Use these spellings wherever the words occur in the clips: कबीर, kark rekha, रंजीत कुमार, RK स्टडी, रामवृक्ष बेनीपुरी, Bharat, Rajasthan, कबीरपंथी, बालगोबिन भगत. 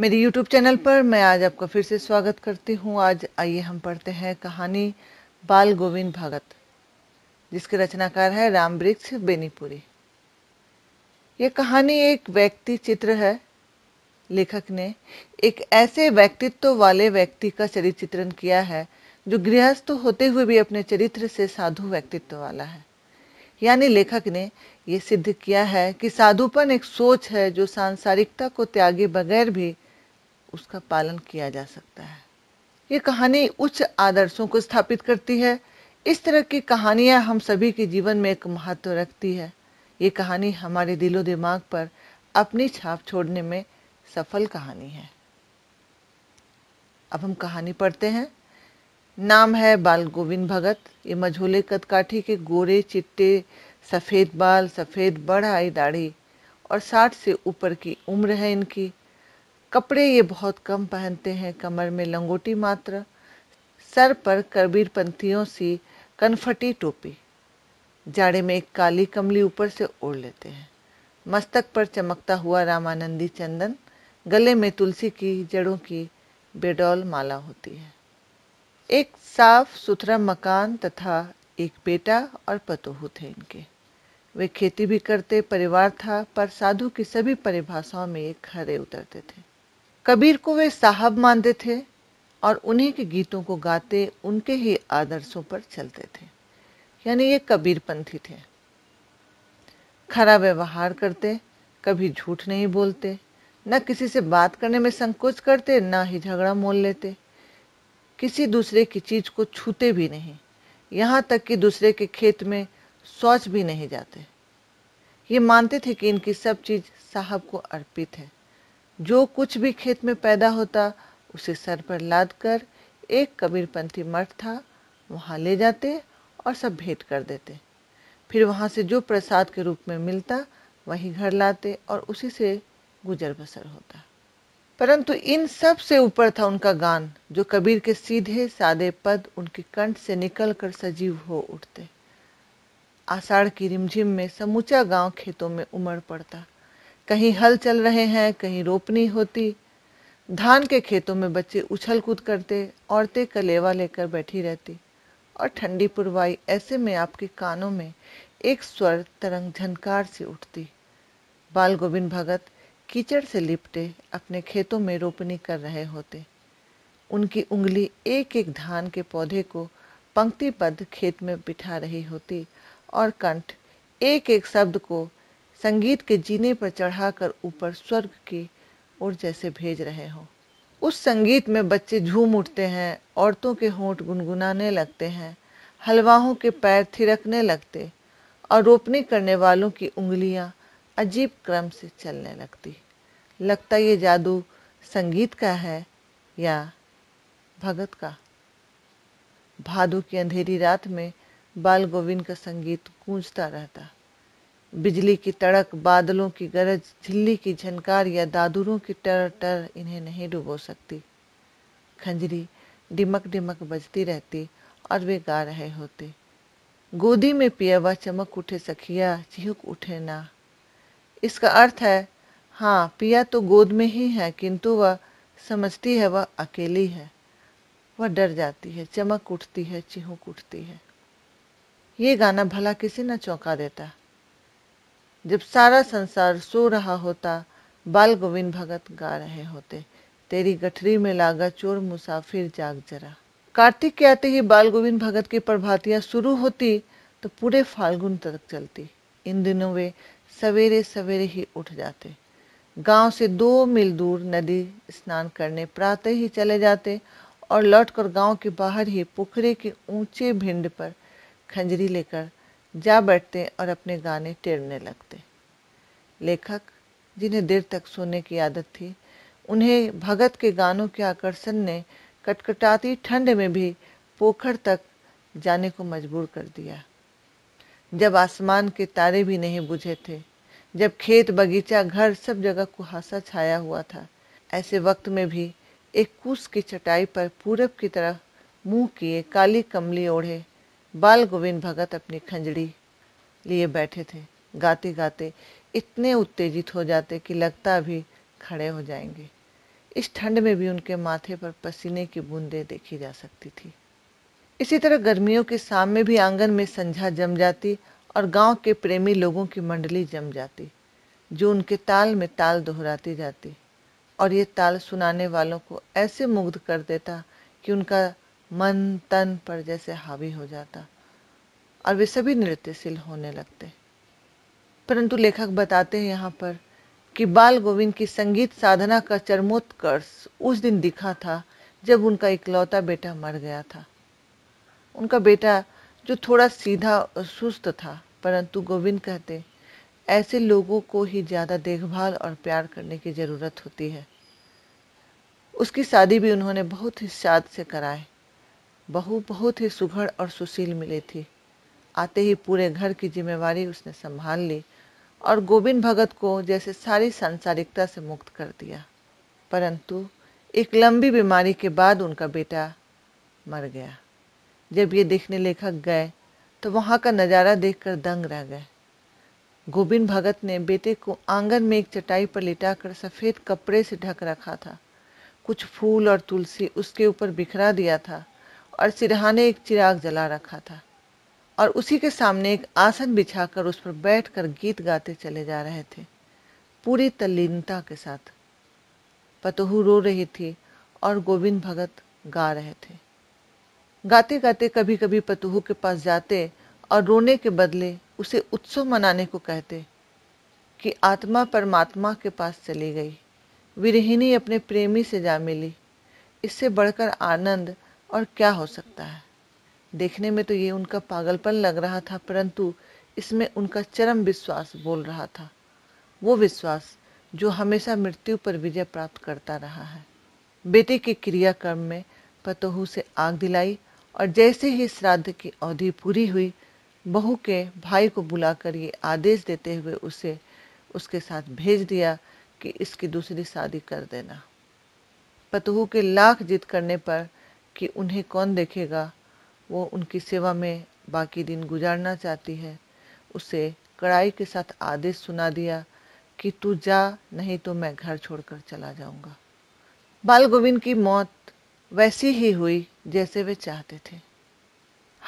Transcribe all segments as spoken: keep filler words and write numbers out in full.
मेरे YouTube channel पर मैं आज आपका फिर से स्वागत करती हूँ। आज आइए हम पढ़ते हैं कहानी बालगोबिन भगत, जिसके रचनाकार है रामवृक्ष बेनीपुरी। ये कहानी एक व्यक्ति चित्र है। लेखक ने एक ऐसे व्यक्तित्व वाले व्यक्ति का चरित्र चित्रण किया है जो गृहस्थ होते हुए भी अपने चरित्र से साधु व्यक्तित्व वाला है। यानी लेखक ने ये सिद्ध किया है कि साधुपन एक सोच है जो सांसारिकता को त्यागे बगैर भी उसका पालन किया जा सकता है। ये कहानी उच्च आदर्शों को स्थापित करती है। इस तरह की कहानियाँ हम सभी के जीवन में एक महत्व रखती है। ये कहानी हमारे दिलो दिमाग पर अपनी छाप छोड़ने में सफल कहानी है। अब हम कहानी पढ़ते हैं। नाम है बालगोबिन भगत। ये मझोले कदकाठी के गोरे चिट्टे सफ़ेद बाल, सफ़ेद बढ़ाई दाढ़ी और साठ से ऊपर की उम्र है इनकी। कपड़े ये बहुत कम पहनते हैं, कमर में लंगोटी मात्र, सर पर कबीरपंथियों सी कनफटी टोपी, जाड़े में एक काली कमली ऊपर से ओढ़ लेते हैं, मस्तक पर चमकता हुआ रामानंदी चंदन, गले में तुलसी की जड़ों की बेडौल माला होती है। एक साफ सुथरा मकान तथा एक बेटा और पतोहू थे इनके। वे खेती भी करते परिवार था, पर साधु की सभी परिभाषाओं में ये खरे उतरते थे। कबीर को वे साहब मानते थे और उन्हीं के गीतों को गाते, उनके ही आदर्शों पर चलते थे। यानी ये कबीरपंथी थे। खरा व्यवहार करते, कभी झूठ नहीं बोलते, न किसी से बात करने में संकोच करते, न ही झगड़ा मोल लेते, किसी दूसरे की चीज को छूते भी नहीं, यहाँ तक कि दूसरे के खेत में शौच भी नहीं जाते। ये मानते थे कि इनकी सब चीज़ साहब को अर्पित है। जो कुछ भी खेत में पैदा होता उसे सर पर लाद कर एक कबीरपंथी मठ था वहाँ ले जाते और सब भेंट कर देते। फिर वहाँ से जो प्रसाद के रूप में मिलता वही घर लाते और उसी से गुजर बसर होता। परंतु इन सब से ऊपर था उनका गान, जो कबीर के सीधे सादे पद उनके कंठ से निकलकर सजीव हो उठते। आषाढ़ की रिमझिम में समूचा गांव खेतों में उमड़ पड़ता। कहीं हल चल रहे हैं, कहीं रोपनी होती। धान के खेतों में बच्चे उछल कूद करते, औरतें कलेवा लेकर बैठी रहती और ठंडी पुरवाई ऐसे में आपके कानों में एक स्वर तरंग झनकार से उठती। बालगोबिन भगत कीचड़ से लिपटे अपने खेतों में रोपनी कर रहे होते। उनकी उंगली एक एक धान के पौधे को पंक्तिबद्ध खेत में बिठा रही होती और कंठ एक एक शब्द को संगीत के जीने पर चढ़ाकर ऊपर स्वर्ग की ओर जैसे भेज रहे हों। उस संगीत में बच्चे झूम उठते हैं, औरतों के होंठ गुनगुनाने लगते हैं, हलवाहों के पैर थिरकने लगते और रोपनी करने वालों की उंगलियां अजीब क्रम से चलने लगती। लगता ये जादू संगीत का है या भगत का। भादों की अंधेरी रात में बालगोविन का संगीत गूंजता रहता। बिजली की तड़क, बादलों की गरज, झिल्ली की झनकार या दादुरों की टर टर इन्हें नहीं डुबो सकती। खंजरी डिमक डिमक बजती रहती और वे गा रहे होते। गोदी में पियावा चमक उठे सखिया, चिहक उठे ना। इसका अर्थ है, हाँ पिया तो गोद में ही है, किंतु वह समझती है वह अकेली है। वह डर जाती है, चमक उठती है, चिहक उठती है। ये गाना भला किसी न चौंका देता। जब सारा संसार सो रहा होता, बालगोविन भगत गा रहे होते। तेरी गठरी में लागा चोर मुसाफिर जाग जरा। कार्तिक के आते ही बालगोविन भगत की प्रभातियाँ शुरू होती तो पूरे फाल्गुन तक चलती। इन दिनों वे सवेरे सवेरे ही उठ जाते, गांव से दो मील दूर नदी स्नान करने प्रातः ही चले जाते और लौटकर गांव के बाहर ही पोखरे के ऊंचे भिंड पर खंजरी लेकर जा बैठते और अपने गाने टेढ़ने लगते। लेखक, जिन्हें देर तक सोने की आदत थी, उन्हें भगत के गानों के आकर्षण ने कटकटाती ठंड में भी पोखर तक जाने को मजबूर कर दिया। जब आसमान के तारे भी नहीं बुझे थे, जब खेत बगीचा घर सब जगह कुहासा छाया हुआ था, ऐसे वक्त में भी एक कूस की चटाई पर पूरब की तरफ मुंह किए काली कमली ओढ़े बालगोविन भगत अपनी खंजड़ी लिए बैठे थे। गाते गाते इतने उत्तेजित हो जाते कि लगता भी खड़े हो जाएंगे। इस ठंड में भी उनके माथे पर पसीने की बूंदें देखी जा सकती थी। इसी तरह गर्मियों के शाम में भी आंगन में संझा जम जाती और गांव के प्रेमी लोगों की मंडली जम जाती, जो उनके ताल में ताल दोहराती जाती और ये ताल सुनाने वालों को ऐसे मुग्ध कर देता कि उनका मन तन पर जैसे हावी हो जाता और वे सभी नृत्यशील होने लगते। परंतु लेखक बताते हैं यहाँ पर कि बालगोबिन की संगीत साधना का चरमोत्कर्ष उस दिन दिखा था जब उनका इकलौता बेटा मर गया था। उनका बेटा जो थोड़ा सीधा और सुस्त था, परंतु गोविंद कहते ऐसे लोगों को ही ज़्यादा देखभाल और प्यार करने की ज़रूरत होती है। उसकी शादी भी उन्होंने बहुत ही शाद से कराई। बहू बहुत ही सुघड़ और सुशील मिली थी। आते ही पूरे घर की जिम्मेवारी उसने संभाल ली और गोविंद भगत को जैसे सारी सांसारिकता से मुक्त कर दिया। परंतु एक लंबी बीमारी के बाद उनका बेटा मर गया। जब ये देखने लेखक गए तो वहाँ का नज़ारा देखकर दंग रह गए। गोविंद भगत ने बेटे को आंगन में एक चटाई पर लिटाकर सफ़ेद कपड़े से ढक रखा था। कुछ फूल और तुलसी उसके ऊपर बिखरा दिया था और सिरहाने एक चिराग जला रखा था और उसी के सामने एक आसन बिछाकर उस पर बैठकर गीत गाते चले जा रहे थे, पूरी तल्लीनता के साथ। पतोहू रो रही थी और गोविंद भगत गा रहे थे। गाते गाते कभी कभी पतोहू के पास जाते और रोने के बदले उसे उत्सव मनाने को कहते कि आत्मा परमात्मा के पास चली गई, विरहिणी अपने प्रेमी से जा मिली। इससे बढ़कर आनंद और क्या हो सकता है। देखने में तो ये उनका पागलपन लग रहा था, परंतु इसमें उनका चरम विश्वास बोल रहा था, वो विश्वास जो हमेशा मृत्यु पर विजय प्राप्त करता रहा है। बेटे के क्रियाक्रम में पतोहू से आग दिलाई और जैसे ही श्राद्ध की अवधि पूरी हुई, बहू के भाई को बुलाकर ये आदेश देते हुए उसे उसके साथ भेज दिया कि इसकी दूसरी शादी कर देना। पतोहू के लाख जिद करने पर कि उन्हें कौन देखेगा, वो उनकी सेवा में बाकी दिन गुजारना चाहती है, उसे कड़ाई के साथ आदेश सुना दिया कि तू जा, नहीं तो मैं घर छोड़कर चला जाऊंगा। बालगोविंद की मौत वैसी ही हुई जैसे वे चाहते थे।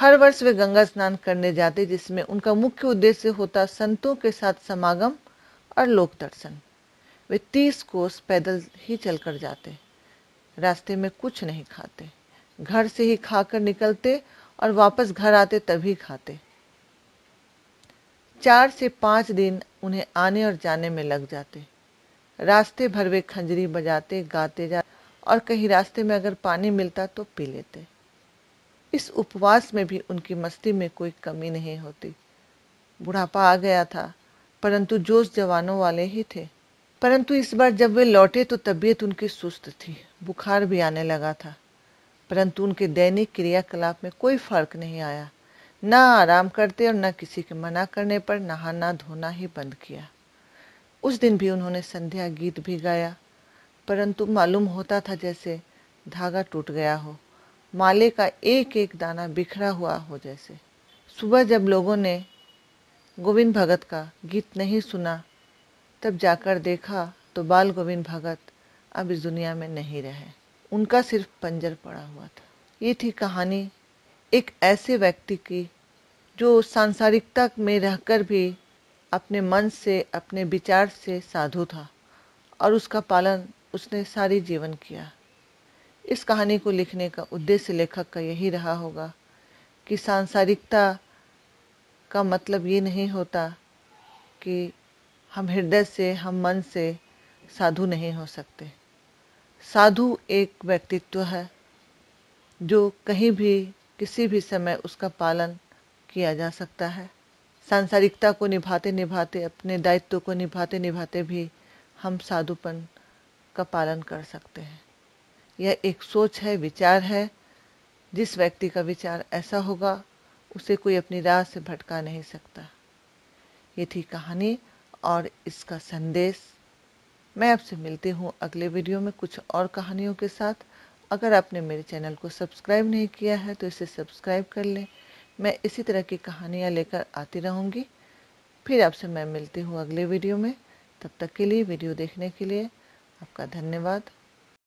हर वर्ष वे गंगा स्नान करने जाते, जिसमें उनका मुख्य उद्देश्य होता संतों के साथ समागम और लोक दर्शन। वे तीस कोस पैदल ही चलकर जाते, रास्ते में कुछ नहीं खाते, घर से ही खाकर निकलते और वापस घर आते तभी खाते। चार से पाँच दिन उन्हें आने और जाने में लग जाते। रास्ते भर वे खंजरी बजाते, गाते जाते और कहीं रास्ते में अगर पानी मिलता तो पी लेते। इस उपवास में भी उनकी मस्ती में कोई कमी नहीं होती। बुढ़ापा आ गया था, परंतु जोश जवानों वाले ही थे। परंतु इस बार जब वे लौटे तो तबीयत उनकी सुस्त थी, बुखार भी आने लगा था, परंतु उनके दैनिक क्रियाकलाप में कोई फर्क नहीं आया। ना आराम करते और न किसी के मना करने पर नहाना धोना ही बंद किया। उस दिन भी उन्होंने संध्या गीत भी गाया, परंतु मालूम होता था जैसे धागा टूट गया हो, माले का एक एक दाना बिखरा हुआ हो जैसे। सुबह जब लोगों ने गोविंद भगत का गीत नहीं सुना, तब जाकर देखा तो बाल गोविंद भगत अब इस दुनिया में नहीं रहे, उनका सिर्फ पंजर पड़ा हुआ था। ये थी कहानी एक ऐसे व्यक्ति की जो सांसारिकता में रहकर भी अपने मन से, अपने विचार से साधु था और उसका पालन उसने सारी जीवन किया। इस कहानी को लिखने का उद्देश्य लेखक का यही रहा होगा कि सांसारिकता का मतलब ये नहीं होता कि हम हृदय से, हम मन से साधु नहीं हो सकते। साधु एक व्यक्तित्व है जो कहीं भी, किसी भी समय उसका पालन किया जा सकता है। सांसारिकता को निभाते निभाते, अपने दायित्व को निभाते निभाते भी हम साधुपन का पालन कर सकते हैं। यह एक सोच है, विचार है। जिस व्यक्ति का विचार ऐसा होगा, उसे कोई अपनी राह से भटका नहीं सकता। ये थी कहानी और इसका संदेश। मैं आपसे मिलती हूँ अगले वीडियो में कुछ और कहानियों के साथ। अगर आपने मेरे चैनल को सब्सक्राइब नहीं किया है तो इसे सब्सक्राइब कर लें। मैं इसी तरह की कहानियाँ लेकर आती रहूँगी। फिर आपसे मैं मिलती हूँ अगले वीडियो में। तब तक के लिए वीडियो देखने के लिए आपका धन्यवाद।